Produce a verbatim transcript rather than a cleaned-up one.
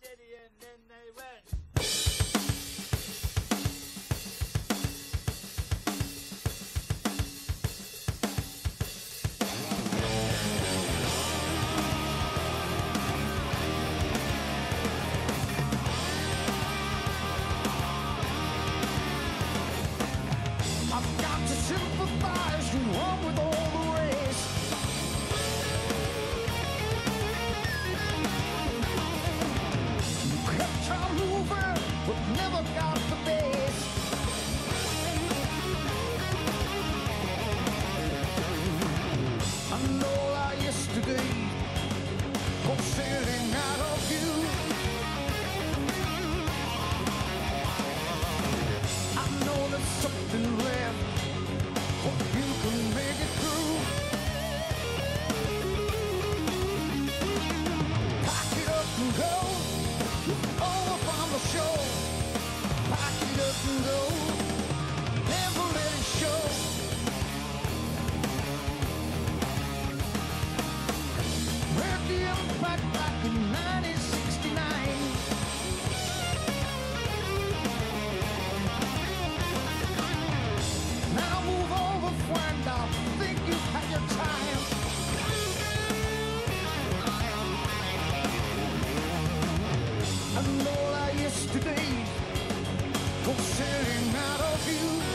steady and then they went. I've got to sympathize, you up with all the race. You kept on moving, but never got the base. I know I used to be considering out of you. I know there's something left. And all I used to be was sitting out of you.